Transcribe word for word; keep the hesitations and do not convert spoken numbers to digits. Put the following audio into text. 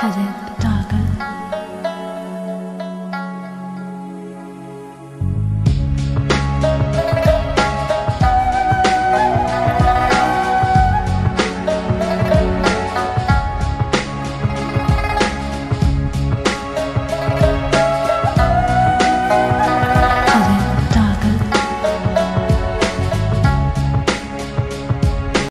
再见。